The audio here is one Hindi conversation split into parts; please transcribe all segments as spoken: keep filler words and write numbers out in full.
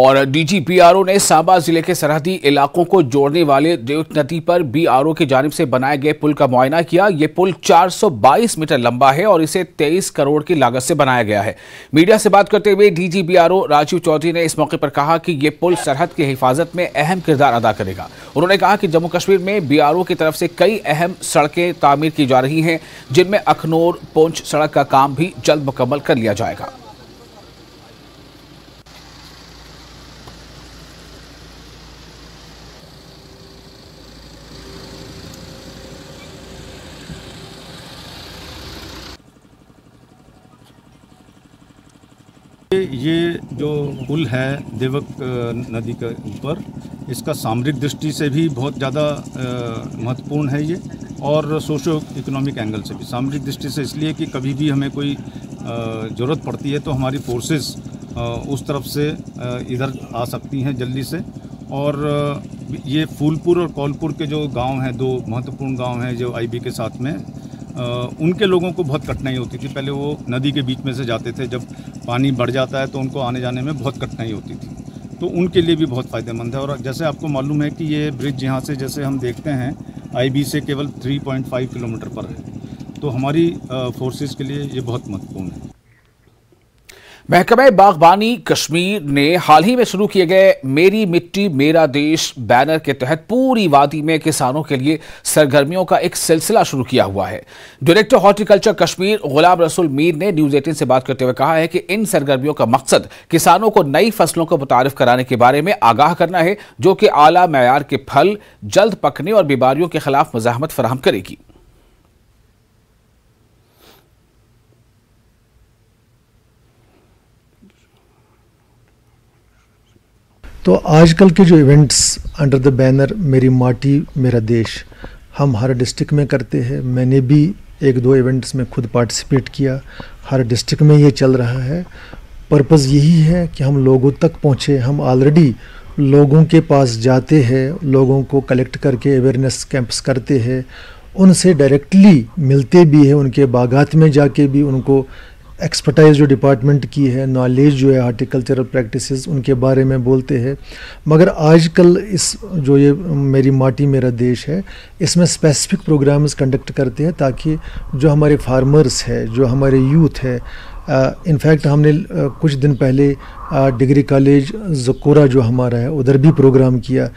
और D G B R O ने सांबा जिले के सरहदी इलाकों को जोड़ने वाले देवक नदी पर बी आर ओ की जानिब से बनाए गए पुल का मुआयना किया। ये पुल चार सौ बाईस मीटर लंबा है और इसे तेईस करोड़ की लागत से बनाया गया है। मीडिया से बात करते हुए D G B R O Raju Chaudhary ने इस मौके पर कहा कि ये पुल सरहद की हिफाजत में अहम किरदार अदा करेगा। उन्होंने कहा कि जम्मू कश्मीर में बी आर ओ की तरफ से कई अहम सड़कें तामीर की जा रही हैं, जिनमें अखनौर पुछ सड़क का काम भी जल्द मुकम्मल कर लिया जाएगा। ये जो पुल है देवक नदी के ऊपर, इसका सामरिक दृष्टि से भी बहुत ज़्यादा महत्वपूर्ण है ये, और सोशो इकोनॉमिक एंगल से भी। सामरिक दृष्टि से इसलिए कि कभी भी हमें कोई ज़रूरत पड़ती है तो हमारी फोर्सेस उस तरफ से इधर आ सकती हैं जल्दी से। और ये फूलपुर और कौलपुर के जो गांव हैं, दो महत्वपूर्ण गांव हैं जो आई बी के साथ में, उनके लोगों को बहुत कठिनाई होती थी। पहले वो नदी के बीच में से जाते थे, जब पानी बढ़ जाता है तो उनको आने जाने में बहुत कठिनाई होती थी, तो उनके लिए भी बहुत फ़ायदेमंद है। और जैसे आपको मालूम है कि ये ब्रिज यहाँ से, जैसे हम देखते हैं, आई बी से केवल तीन पॉइंट पाँच किलोमीटर पर है, तो हमारी फोर्सेस के लिए ये बहुत महत्वपूर्ण है। महकमे बागबानी कश्मीर ने हाल ही में शुरू किए गए मेरी मिट्टी मेरा देश बैनर के तहत पूरी वादी में किसानों के लिए सरगर्मियों का एक सिलसिला शुरू किया हुआ है। डायरेक्टर हॉर्टिकल्चर कश्मीर गुलाम रसूल मीर ने न्यूज़ अठारह से बात करते हुए कहा है कि इन सरगर्मियों का मकसद किसानों को नई फसलों को मुतारिफ कराने के बारे में आगाह करना है, जो कि आला मयार के फल जल्द पकने और बीमारियों के खिलाफ मज़ाहमत फराहम करेगी। तो आजकल के जो इवेंट्स अंडर द बैनर मेरी माटी मेरा देश हम हर डिस्ट्रिक्ट में करते हैं। मैंने भी एक दो इवेंट्स में खुद पार्टिसिपेट किया। हर डिस्ट्रिक्ट में ये चल रहा है। पर्पस यही है कि हम लोगों तक पहुँचे। हम ऑलरेडी लोगों के पास जाते हैं, लोगों को कलेक्ट करके अवेयरनेस कैंप्स करते हैं, उनसे डायरेक्टली मिलते भी हैं, उनके बागात में जाके भी उनको एक्सपर्टाइज जो डिपार्टमेंट की है, नॉलेज जो है हार्टिकल्चरल प्रैक्टिसेस, उनके बारे में बोलते हैं। मगर आजकल इस जो ये मेरी माटी मेरा देश है, इसमें स्पेसिफिक प्रोग्राम्स कंडक्ट करते हैं ताकि जो हमारे फार्मर्स है, जो हमारे यूथ है, इनफैक्ट uh, हमने uh, कुछ दिन पहले डिग्री कॉलेज जकोरा जो हमारा है उधर भी प्रोग्राम किया।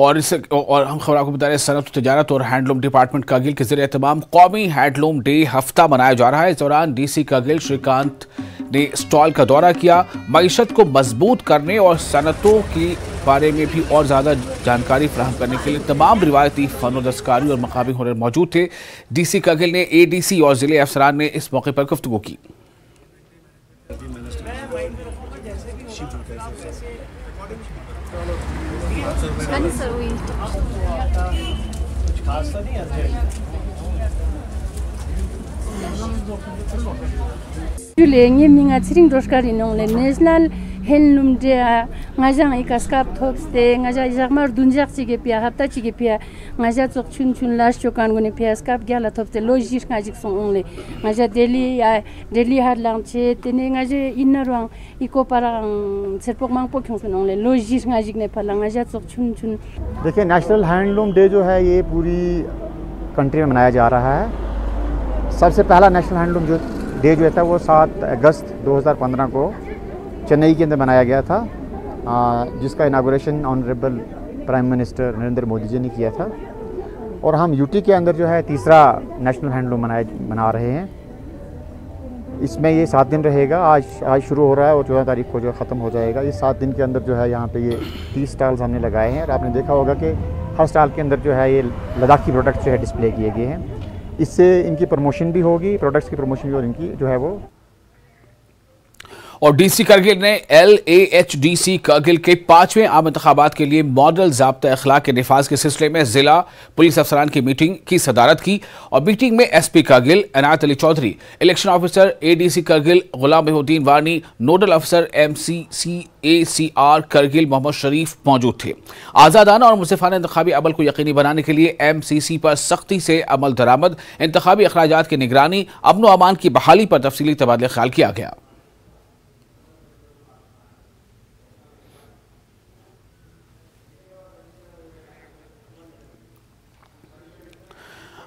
और इस और हम खबर आपको बता रहे हैं, सनत तजारत और हैंडलूम डिपार्टमेंट कागिल के ज़रिए तमाम कौमी हैंडलूम डे हफ्ता मनाया जा रहा है। इस दौरान डी सी कागिल श्रीकांत ने स्टॉल का दौरा किया। मईशत को मजबूत करने और सनतों के बारे में भी और ज़्यादा जानकारी फ्राहम करने के लिए तमाम रिवायती फ़न दस्तकारी और मकामी हुनर मौजूद थे। डी सी कागिल ने ए डी सी और ज़िले अफसरान ने इस मौके पर गुफ्तगू की। लेंगे मिंगा चिरिंग दोस्कारी नंगले नेशनल हैंडलूम डे गाजा इकास्काप थोक्स दे गाजा इजाकमार दुंजाक चिगे पिया हफ्ता चिगे पिया गाजा चोक चुन चुन लाश चोकान गुने पिया स्काप ग्याला थोक्स दे लॉजिक गाजिक सोंगले गाजा दिल्ली या दिल्ली हार लांचे तेने गाजे इन्ना रोंग इको पारा सेरपोक मांग पोक्यों सोंगले लॉजिक गाजिक ने पाला गाजा चोक चुन चुन। देखिए, नेशनल हैंडलूम डे जो है ये पूरी कंट्री में मनाया जा रहा है। सबसे पहला नेशनल हैंडलूम जो डे जो था वो सात अगस्त दो हज़ार पंद्रह को चेन्नई के अंदर मनाया गया था, जिसका inauguration honourable prime minister Narendra Modi ji ने किया था। और हम यूटी के अंदर जो है तीसरा नेशनल हैंडलूम मनाए मना रहे हैं। इसमें ये सात दिन रहेगा। आज आज शुरू हो रहा है और चौदह तारीख को जो ख़त्म हो जाएगा। ये सात दिन के अंदर जो है यहाँ पे ये तीस स्टॉल्स हमने लगाए हैं। और आपने देखा होगा कि हर स्टॉल के अंदर जो है ये लद्दाखी प्रोडक्ट जो है डिस्प्ले किए गए हैं। इससे इनकी प्रमोशन भी होगी, प्रोडक्ट्स की प्रमोशन भी, और इनकी जो है वो। और डीसी कारगिल ने L A H D C Kargil के पांचवें आम इंतखाबात के लिए मॉडल ज़ाब्ता अखलाक के नफाज के सिलसिले में ज़िला पुलिस अफसरान की मीटिंग की सदारत की। और मीटिंग में S P Kargil, Anayat Ali Chaudhary, election officer A D C Kargil Ghulam Mohiuddin Wani, nodal अफसर M C C A C R Kargil Mohammad Sharif मौजूद थे। आज़ादाना और मुनसिफाना इंतखाबी अमल को यकीनी बनाने के लिए एम सी सी पर सख्ती से अमल दरामद, इंतखाबी अखराजात की निगरानी, अमन व अमान की बहाली पर तफसीली तबादला ख्याल किया गया।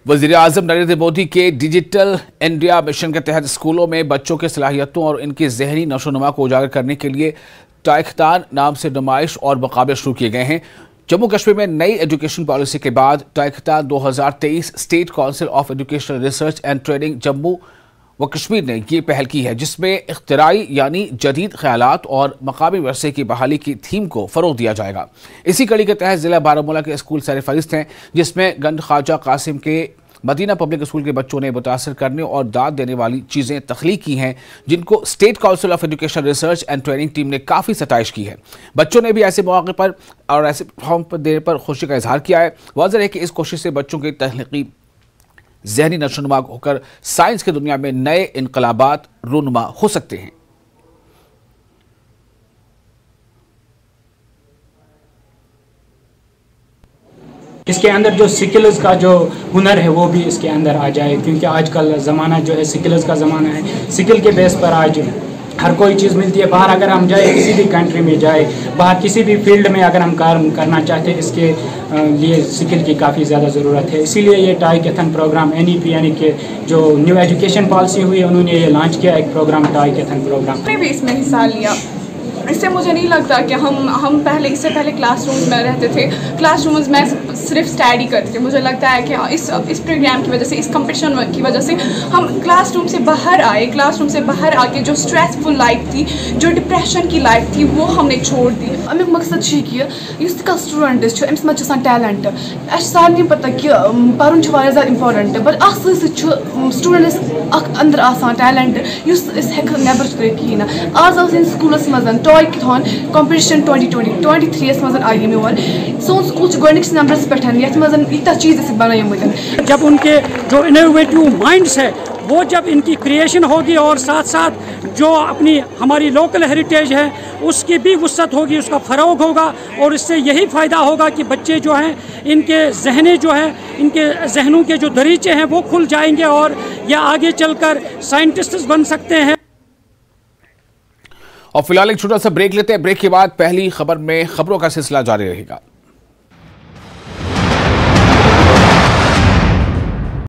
वज़ीर आज़म नरेंद्र मोदी के डिजिटल इंडिया मिशन के तहत स्कूलों में बच्चों के सलाहियतों और इनकी जहनी नशोनुमा को उजागर करने के लिए टाइख्तान नाम से नुमाइश और मुकाबले शुरू किए गए हैं। जम्मू कश्मीर में नई एजुकेशन पॉलिसी के बाद टाइख्तान दो हज़ार तेईस state council of educational research and training Jammu व कश्मीर ने ये पहल की है, जिसमें इख्तराई यानी जदीद ख्यालात और मकामी वरसे की बहाली की थीम को फ़रोग दिया जाएगा। इसी कड़ी के तहत ज़िला बारामूला के स्कूल सरफहरिस्त हैं, जिसमें गंद खाजा कासिम के मदीना पब्लिक स्कूल के बच्चों ने मुतासर करने और दाद देने वाली चीज़ें तख्लीक की हैं, जिनको state council of education research and training team ने काफ़ी सताइश की है। बच्चों ने भी ऐसे मौके पर और ऐसे प्लेटफॉर्म पर देने पर खुशी का इजहार किया है। वाज़ेह है कि इस कोशिश से बच्चों की तख्लीकी जहनी नशोनुमा होकर साइंस की दुनिया में नए इनकलाबात रूनुमा हो सकते हैं। इसके अंदर जो स्किल्स का जो हुनर है वो भी इसके अंदर आ जाए, क्योंकि आज का ज़माना जो है स्किल्स का ज़माना है। स्किल के बेस पर आज हर कोई चीज़ मिलती है। बाहर अगर हम जाए, किसी भी कंट्री में जाए, बाहर किसी भी फील्ड में अगर हम काम करना चाहते हैं, इसके लिए स्किल की काफ़ी ज़्यादा ज़रूरत है। इसीलिए ये टाइकैथॉन प्रोग्राम एन ई पी यानी कि जो न्यू एजुकेशन पॉलिसी हुई है, उन्होंने ये लॉन्च किया एक प्रोग्राम टाइकैथॉन प्रोग्राम। मैंने भी इसमें हिस्सा लिया। इससे मुझे नहीं लगता कि हम हम पहले इससे पहले क्लासरूम्स में रहते थे, क्लासरूम्स में सिर्फ स्टडी करते थे। मुझे लगता है कि इस इस प्रोग्राम की वजह से, इस कंपटीशन की वजह से हम क्लासरूम से बाहर आए। क्लासरूम से बाहर आके जो स्ट्रेसफुल लाइफ थी, जो डिप्रेशन की लाइफ थी, वो हमने छोड़ दी। अमिक मकसद यह कि इस तक स्टूडेंट्स अमिस मज टैलेंट अच्छे सारे पता कि पढ़न ज़्यादा इम्पोर्टेंट, बट स्टूडेंट्स अंदर आसान टैलेंट इस नबर कहें ना। आज आज स्कूलस मजन टाइकैथॉन competition twenty twenty twenty three यस मजन आई मोर सोन स्कूल गोनिक्स नंबरस पे मजन यूत चीज़ बनाए। जब उनके जो इनोवेटिव माइंड्स है वो जब इनकी क्रिएशन होगी और साथ साथ जो अपनी हमारी लोकल हेरिटेज है उसकी भी वसअत होगी, उसका फ़रोग होगा। और इससे यही फ़ायदा होगा कि बच्चे जो हैं इनके जहने जो हैं इनके जहनों के जो दरीचे हैं वो खुल जाएंगे और यह आगे चलकर साइंटिस्ट्स बन सकते हैं। और फिलहाल एक छोटा सा ब्रेक लेते हैं। ब्रेक के बाद पहली खबर में खबरों का सिलसिला जारी रहेगा।